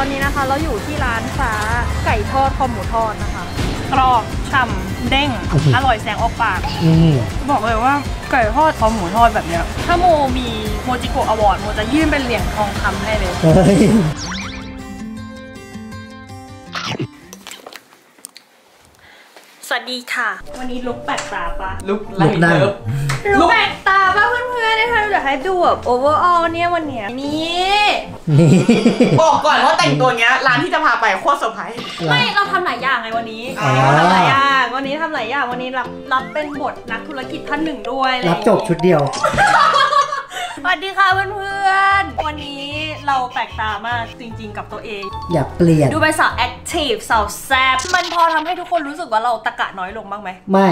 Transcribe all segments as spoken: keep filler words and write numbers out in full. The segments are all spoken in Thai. อนนี้นะคะเราอยู่ที่ร้านฟ้าไก่ทอดคอหมูทอดนะคะกรอบฉ่ำเด้งอร่อยแสงออกปากบอกเลยว่าไก่ทอดคอหมูทอดแบบเนี้ยถ้าโมมีโมจิโกะอวอร์ดโมจะยื่นเป็นเหรียญทองคำให้เลยสวัสดีค่ะวันนี้ลุกแปลกตาปะลุกไล่เลิฟลุกแปลกตาปะเพื่อนๆนะคะเดี๋ยวให้ดูแบบโอเวอร์ออลเนี่ยวันเนี้ยนี่บอกก่อนว่าแต่งตัวเนี้ยร้านที่จะพาไปโคตรเซอร์ไพรส์ไม่เราทำหลายอย่างไงวันนี้ทำหลายอย่างวันนี้ทำหลายอย่างวันนี้รับรับเป็นบทนักธุรกิจท่านหนึ่งด้วยรับจบชุดเดียวสวัสดีค่ะเพื่อนๆวันนี้เราแปลกตามากจริงๆกับตัวเองอย่าเปลี่ยนดูไปสาวแอคทีฟสาวแซ่บมันพอทำให้ทุกคนรู้สึกว่าเราตะกะน้อยลงบ้างไหมไม่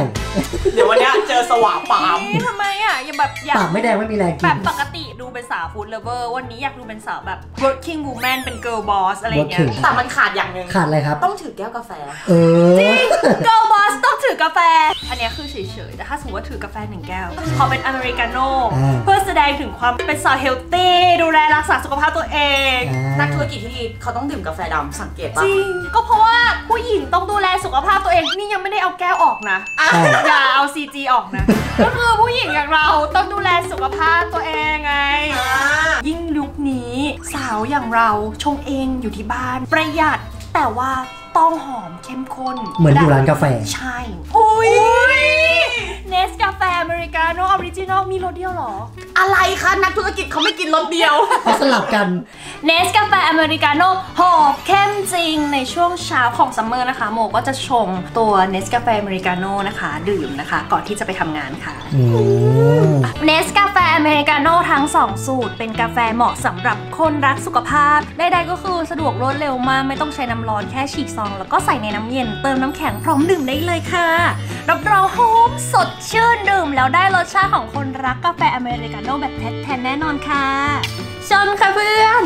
เดี๋ยววันนี้เจอสว่างปามทำไมอ่ะอย่าแบบอยากปากไม่แดงไม่มีแรงกินแบบปกติดูเป็นสาวฟู้ดเลเวอร์วันนี้อยากดูเป็นสาวแบบ working woman เป็น girl boss อะไรเงี้ยแต่มันขาดอย่างนึงขาดอะไรครับต้องถือแก้วกาแฟเออจริง girl boss ต้องถือกาแฟอันนี้คือเฉยๆแต่ถ้าสมมติว่าถือกาแฟหนึ่งแก้วขอเป็นอเมริกาโน่เพื่อแสดงถึงความเป็นสาวเฮลตี้ดูแลรักษาสุขภาพตัวเองนักธุรกิจที่ดีเขาต้องดื่มกาแฟดำสังเกตป่ะจริงก็เพราะว่าผู้หญิงต้องดูแลสุขภาพตัวเองนี่ยังไม่ได้เอาแก้วออกนะอย่าเอา ซี จี ออกนะก็คือผู้หญิงอย่างเราต้องดูแลสุขภาพตัวเองไงยิ่งยุคนี้สาวอย่างเราชงเองอยู่ที่บ้านประหยัดแต่ว่าต้องหอมเข้มข้นเหมือนอยู่ร้านกาแฟใช่อุ้ยเนสกาแฟอเมริกาโน่ออริจินอลมีรสเดียวหรออะไรคะนักธุรกิจเขาไม่กินรสเดียวเขาสลับกันเนสกาแฟอเมริกาโน่หอมเข้มจริงในช่วงเช้าของซัมเมอร์นะคะโมก็จะชงตัวเนสกาแฟอเมริกาโน่นะคะดื่มนะคะก่อนที่จะไปทำงานค่ะเนสกาแฟอเมริกาโน่ทั้งสองสูตรเป็นกาแฟเหมาะสำหรับคนรักสุขภาพใดๆก็คือสะดวกรวดเร็วมากไม่ต้องใช้น้ำร้อนแค่ฉีกซองแล้วก็ใส่ในน้ำเย็นเติมน้ำแข็งพร้อมดื่มได้เลยค่ะรับรองหอมสดชื่นดื่มแล้วได้รสชาติของคนรักกาแฟอเมริกาโน่แบบแท้ๆแน่นอนค่ะชนค่ะเพื่อน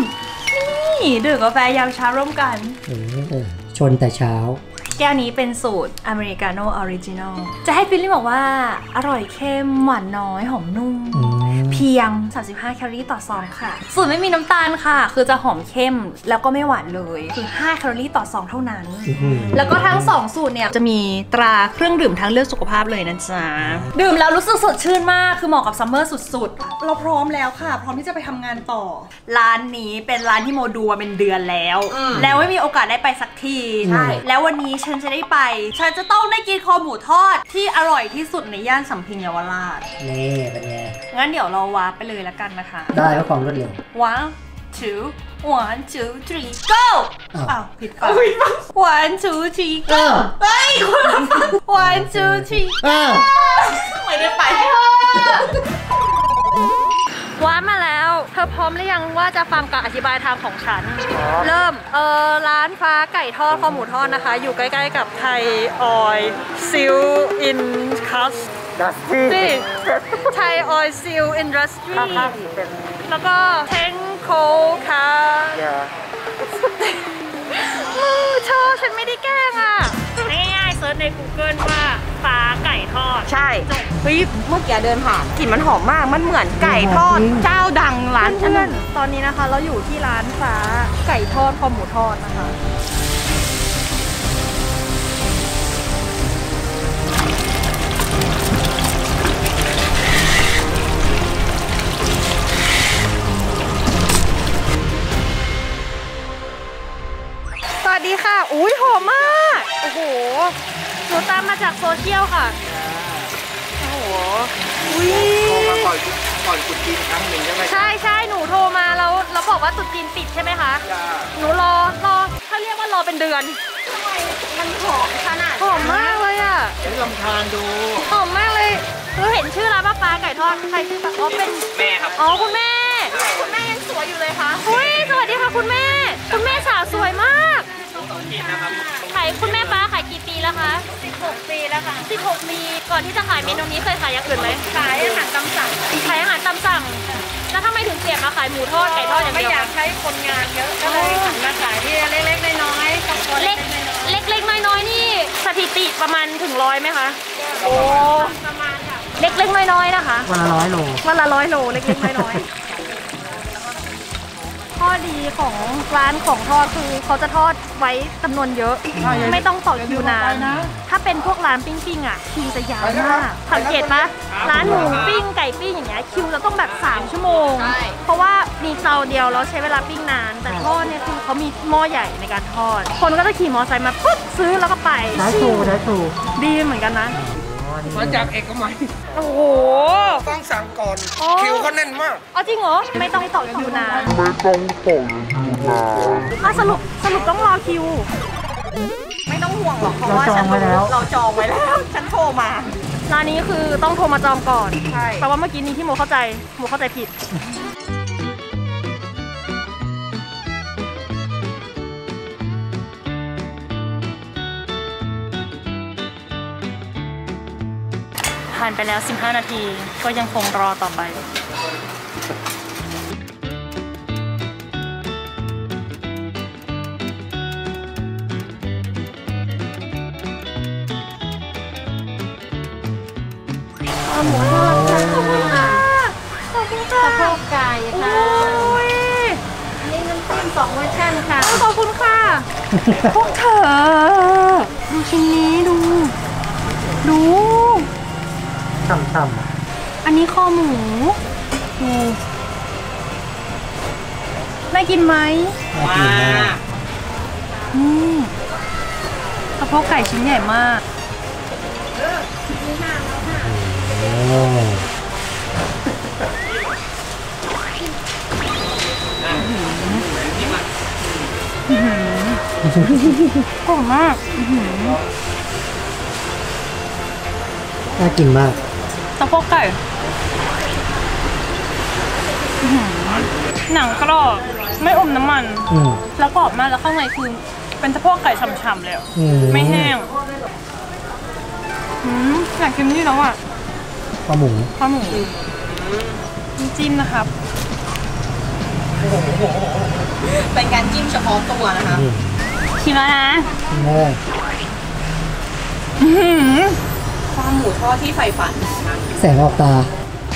นี่ดื่มกาแฟยามเช้าร่วมกันชนแต่เช้าแก้วนี้เป็นสูตรอเมริกาโน่ออริจินอลจะให้ฟิลลี่บอกว่าอร่อยเข้มหวานน้อยหอมนุ่มเพียงสามสิบห้าแคลอรี่ต่อซองค่ะสูตรไม่มีน้ำตาลค่ะคือจะหอมเข้มแล้วก็ไม่หวานเลยคือห้าแคลอรี่ต่อซองเท่านั้นแล้วก็ทั้งสองสูตรเนี่ยจะมีตราเครื่องดื่มทางเลือกสุขภาพเลยนะจ๊ะดื่มแล้วรู้สึกสดชื่นมากคือเหมาะกับซัมเมอร์สุดๆเราพร้อมแล้วค่ะพร้อมที่จะไปทำงานต่อร้านนี้เป็นร้านที่โมดูมาเป็นเดือนแล้วแล้วไม่มีโอกาสได้ไปสักทีใช่แล้ววันนี้ฉันจะได้ไปฉันจะต้องได้กินคอหมูทอดที่อร่อยที่สุดในย่านสัมพิญเยาวราชนี่เป็นไงงั้นเดี๋ยวเราวาร์ปไปเลยละกันนะคะได้ก็ความรวดเร็ว one two one two three go อ้าวผิดป่ะ one two three go เฮ้ยคนละฝั่ง one two three go ไม่ได้ไปว้ามาแล้วเธอพร้อมหรือยังว่าจะฟังการอธิบายทางของฉันเริ่มเออร้านฟ้าไก่ทอดคอหมูทอดนะคะอยู่ใกล้ๆกับไทยออยล์ซิลอินคัสตี้ไทยออยล์ซิลอินดัสทรีแล้วก็เทนโคค่ะเธอฉันไม่ได้แกล้งอ่ะง่ายๆเซิร์ชใน Google ว่าฟ้าไก่ทอดใช่เฮ้ยเมื่อกี้เดินผ่านกลิ่นมันหอมมากมันเหมือนไก่ทอดเจ้าดังร้านนั้นตอนนี้นะคะเราอยู่ที่ร้านฟ้าไก่ทอดคอหมูทอดนะคะสวัสดีค่ะอุ้ยหอมมากโอ้โหหนูตามมาจากโซเชียลค่ะอุ้ยโทรมาก่อนก่อนจุดจีนครั้งหนึ่งใช่ไหมใช่ใช่หนูโทรมาแล้วเราบอกว่าจุดจีนปิดใช่ไหมคะหนูรอรอเขาเรียกว่ารอเป็นเดือนมันหอมขนาดหอมมากเลยอ่ะเดี๋ยวลองทานดูหอมมากเลยคือเห็นชื่อร้านป้าปลาไก่ทอดใครชื่อป้าอ๋อเป็นแม่ครับอ๋อคุณแม่คุณแม่ยังสวยอยู่เลยค่ะอุ้ยสวัสดีค่ะคุณแม่คุณแม่สาวสวยมากขายคุณแม่ป้าขายกี่ปีแล้วคะสิบหกปีแล้วค่ะสิบหกปีก่อนที่จะขายเมนูนี้เคยขายอย่างอื่นไหมขายอาหารตามสั่งขายอาหารตามสั่งแล้วทำไมถึงเปลี่ยนมาขายหมูทอดไก่ทอดอย่างเดียวไม่อยากใช้คนงานเยอะก็เลยหันมาขายที่เล็กๆน้อยๆกับคนเล็กเล็กๆน้อยๆนี่สถิติประมาณถึงร้อยไหมคะโอ้ประมาณค่ะเล็กๆน้อยๆนะคะวันละร้อยโลวันละร้อยโลเล็กๆน้อยๆ ข้อดีของร้านของทอดคือเขาจะทอดไว้จำนวนเยอะไม่ต้องต่อคิวนานถ้าเป็นพวกร้านปิ้งๆอ่ะคิวจะยาวมากสังเกตปะร้านหมูปิ้งไก่ปิ้งอย่างเงี้ยคิวจะต้องแบบสามชั่วโมงเพราะว่ามีเตาเดียวแล้วใช้เวลาปิ้งนานแต่ทอดเนี่ยคือเขามีหม้อใหญ่ในการทอดคนก็จะขี่มอเตอร์ไซค์มาปุ๊บซื้อแล้วก็ไปได้ถูกได้ถูกดีเหมือนกันนะมาจากเอกมัยโอ้โหต้องสั่งก่อนคิวเขาแน่นมากอ๋อจริงเหรอไม่ต้องต่อคิวนานไม่ต้องต่อคิวนานอ่ะสรุปสรุปต้องรอคิวไม่ต้องห่วงหรอกเพราะว่าฉันเราจองไว้แล้วฉันโทรมาร้านนี้คือต้องโทรมาจองก่อนใช่แต่ว่าเมื่อกี้นี้ที่โมเข้าใจโมเข้าใจผิดผ่านไปแล้วสิบห้านาทีก็ยังคงรอต่อไปหมูทอดค่ะขอบคุณค่ะขอบคุณค่ะข้าวไก่ค่ะนี่น้ำจิ้มสองเวอร์ชันค่ะขอบคุณค่ะพวกเธอดูชิ้นนี้ดูดูต่ำๆอันนี้คอหมูดูน่ากินไหมน่ากินมากอืมกระเพาะไก่ชิ้นใหญ่มากกลมมากน่ากินมากสะโพกไก่หนังกรอบไม่อมน้ำมันแล้วกรอบมากแล้วข้างในคือเป็นสะโพกไก่ฉ่ำๆเลยไม่แห้งอยากกินนี่แล้วอ่ะปลาหมูปลาหมูจิ้มนะครับเป็นการจิ้มเฉพาะตัวนะคะชิมแล้วนะความหมูทอดที่ใฝ่ฝันแสงออกตา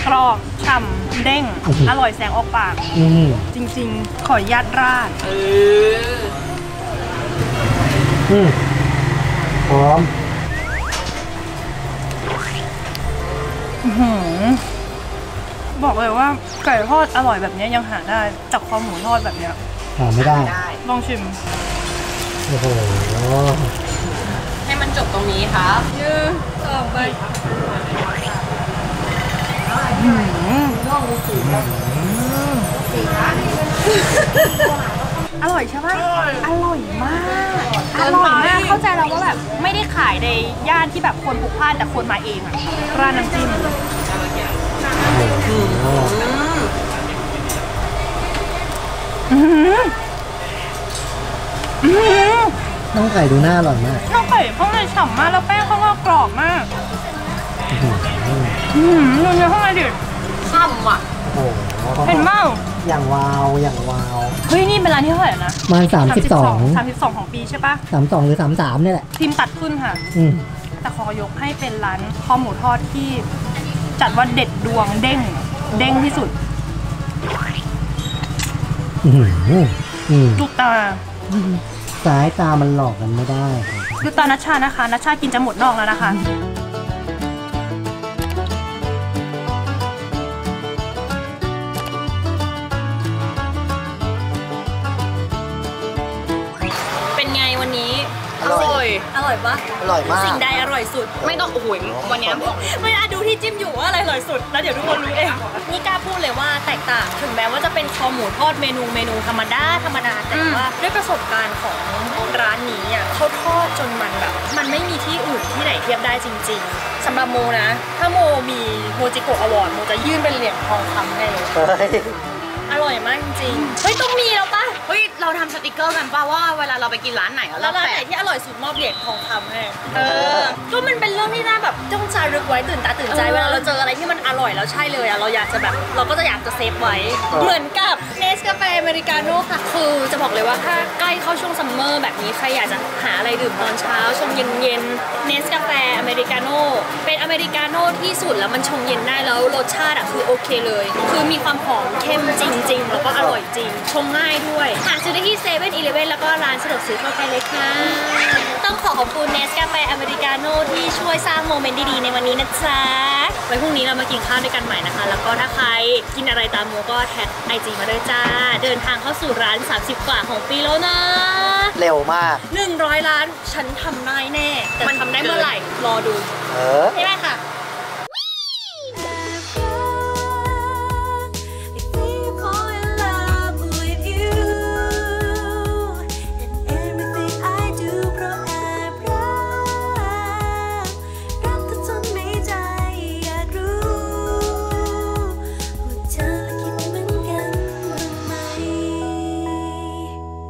กรอบฉ่ำเด้งอร่อยแสงออกปากจริงๆขอยัดราดหอมบอกเลยว่าไก่ทอดอร่อยแบบนี้ยังหาได้จากคอหมูทอดแบบนี้หาไม่ได้ลองชิมโอ้โหให้มันจบตรงนี้ค่ะยืดออกไปหืมอร่อยใช่ไหมอร่อยมากอร่อยมากเข้าใจแล้วว่าแบบไม่ได้ขายในย่านที่แบบคนพลุกพล่านแต่คนมาเองอะร้านน้ำจิ้มน้องไก่ดูน่าอร่อยมากน้องไก่ข้างในฉ่ำมากแล้วแป้งข้างนอกกรอบมากอืมดูเนื้อข้างในดิฉ่ำอ่ะเห็นเมาอย่างวาวอย่างวาวเฮ้ยนี่เป็นร้านที่เท่าไหร่นะมันสามสิบสองสามสิบสองของปีใช่ปะสามสองหรือสามสามนี่แหละทีมตัดขึ้นค่ะแต่ขอยกให้เป็นร้านคอหมูทอดที่จัดว่าเด็ดดวงเด้งเด้งที่สุดจุกตาสายตามันหลอกกันไม่ได้ดูตานัชชานะคะนัชชากินจะหมดนอกแล้วนะคะอร่อยปะอร่อยมากสิ่งใดอร่อยสุดไม่ต้องโอ้โหวันนี้ไม่ได้ดูที่จิ้มอยู่ว่าอะไรอร่อยสุดแล้วเดี๋ยวทุกคนรู้เองนี่กล้าพูดเลยว่าแตกต่างถึงแม้ว่าจะเป็นคอหมูทอดเมนูเมนูธรรมดาธรรมดาแต่ว่าด้วยประสบการณ์ของร้านนี้อ่ะเขาทอดจนมันแบบมันไม่มีที่อื่นที่ไหนเทียบได้จริงๆสำหรับโมนะถ้าโมมีโมจิโกะอวอร์ดโมจะยื่นเป็นเหรียญทองคำให้เลยอร่อยมากจริงเฮ้ยต้องมีแล้วปะเฮ้ย เราทำสติกเกอร์กันป่ะว่าเวลาเราไปกินร้านไหนแล้วร้านไหนที่อร่อยสุดมอบเหรียญทองคำให้เออก็มันเป็นเรื่องที่น่าแบบจ้องจารึกไว้ตื่นตาตื่นใจเวลาเราเจออะไรที่มันอร่อยแล้วใช่เลยอะเราอยากจะแบบเราก็จะอยากจะเซฟไว้เหมือนกับเนสกาแฟอเมริกาโน่ค่ะคือจะบอกเลยว่าถ้าใกล้เข้าช่วงซัมเมอร์แบบนี้ใครอยากจะหาอะไรดื่มตอนเช้าชงเย็นเย็นเนสกาแฟอเมริกาโน่เป็นอเมริกาโน่ที่สุดแล้วมันชงเย็นได้แล้วรสชาติอะคือโอเคเลยคือมีความหอมเข้มจริงๆแล้วก็อร่อยจริงชงง่ายด้วยหาซื้อได้ที่เซเว่นอีเลฟเว่นแล้วก็ร้านสะดวกซื้อทั่วไปเลยค่ะต้องขอขอบคุณเนสกาแฟอเมริกาโน่ที่ช่วยสร้างโมเมนต์ดีๆในวันนี้นะจ๊ะไว้พรุ่งนี้เรามากินข้าวด้วยกันใหม่นะคะแล้วก็ถ้าใครกินอะไรตามโมก็แท็กไอจีมาด้วยจ้าเดินทางเข้าสู่ร้านสามสิบกว่าของปีแล้วนะเร็วมากหนึ่งร้อยล้านฉันทำได้แน่แต่มันทำได้เมื่อไหร่รอดูเออใช่ไหมค่ะ